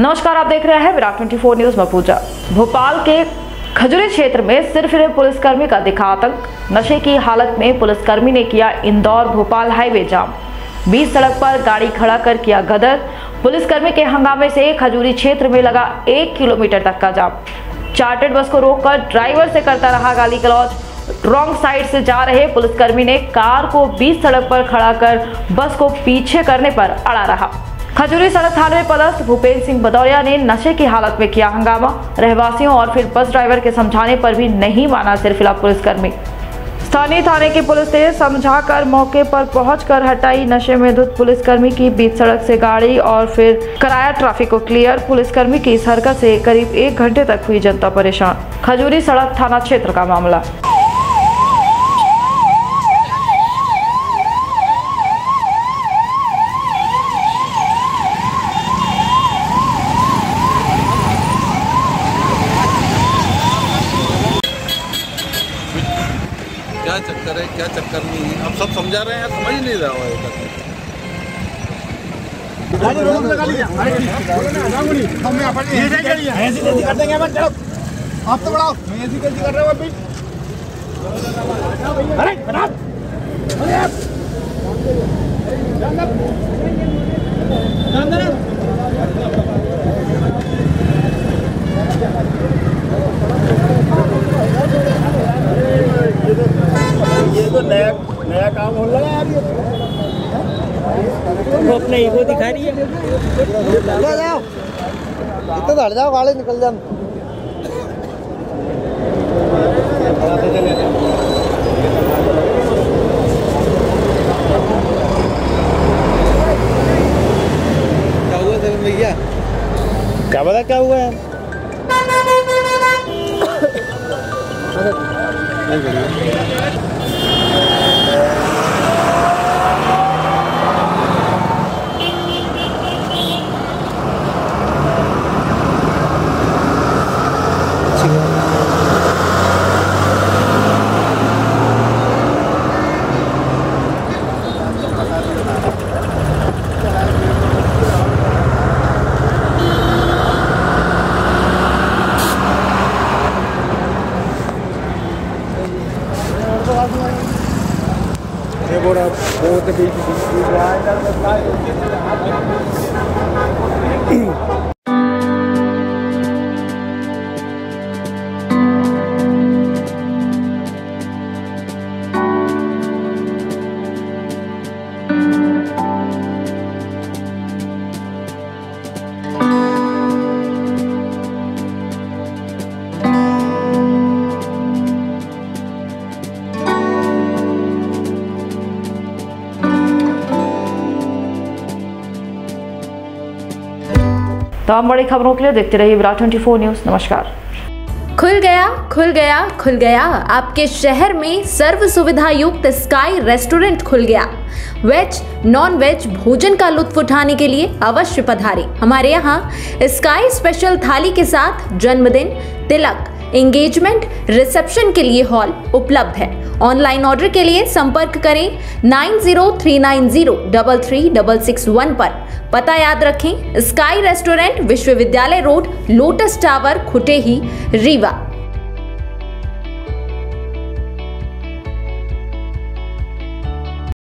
नमस्कार, आप देख रहे हैं विराट 24 न्यूज़। में पूजा, भोपाल के खजुरी क्षेत्र में सिर फिरे पुलिसकर्मी का दिखा आतंक। नशे की हालत में पुलिसकर्मी ने किया इंदौर भोपाल हाईवे जाम। 20 सड़क पर गाड़ी खड़ा कर किया गदर। पुलिसकर्मी के हंगामे से खजुरी क्षेत्र में लगा 1 किलोमीटर तक का जाम। चार्टर्ड बस को रोककर ड्राइवर से करता रहा गाली गलौज। रॉन्ग साइड से जा रहे पुलिसकर्मी ने कार को 20 सड़क पर खड़ा कर बस को पीछे करने पर अड़ा रहा। खजूरी सड़क थाने में पदस्थ भूपेंद्र सिंह भदौरिया ने नशे की हालत में किया हंगामा। रहवासियों और फिर बस ड्राइवर के समझाने पर भी नहीं माना सिरफिरा पुलिसकर्मी। स्थानीय थाने की पुलिस ने समझाकर मौके पर पहुंचकर हटाई नशे में धुत पुलिसकर्मी की 20 सड़क से गाड़ी और फिर कराया ट्रैफिक को क्लियर। पुलिसकर्मी की इस हरकत से करीब 1 घंटे तक हुई जनता परेशान। खजूरी सड़क थाना क्षेत्र का मामला। क्या चक्कर है, क्या चक्कर नहीं है, अब सब समझा रहे हैं, समझ नहीं रहा है। आप तो बढ़ाओ, मैं ऐसी गलती कर रहा हूँ अभी। अरे नया काम हो रहा है यार, वो अपने ईगो दिखा रही है। जाओ, इतना हट जाओ, गाड़ी निकल जाओ। क्या हुआ सर भैया, क्या पता क्या हुआ है। बहुत तमाम बड़ी खबरों के लिए देखते रहिए विराट 24 न्यूज़। नमस्कार। खुल गया, खुल गया, खुल गया। आपके शहर में सर्व सुविधा युक्त स्काई रेस्टोरेंट खुल गया। वेज नॉन वेज भोजन का लुत्फ उठाने के लिए अवश्य पधारें। हमारे यहाँ स्काई स्पेशल थाली के साथ जन्मदिन, तिलक, एंगेजमेंट, रिसेप्शन के लिए हॉल उपलब्ध है। ऑनलाइन ऑर्डर के लिए संपर्क करें 9039033661 पर। पता याद रखें, स्काई रेस्टोरेंट, विश्वविद्यालय road, lotus tower, Khutehi, Rewa.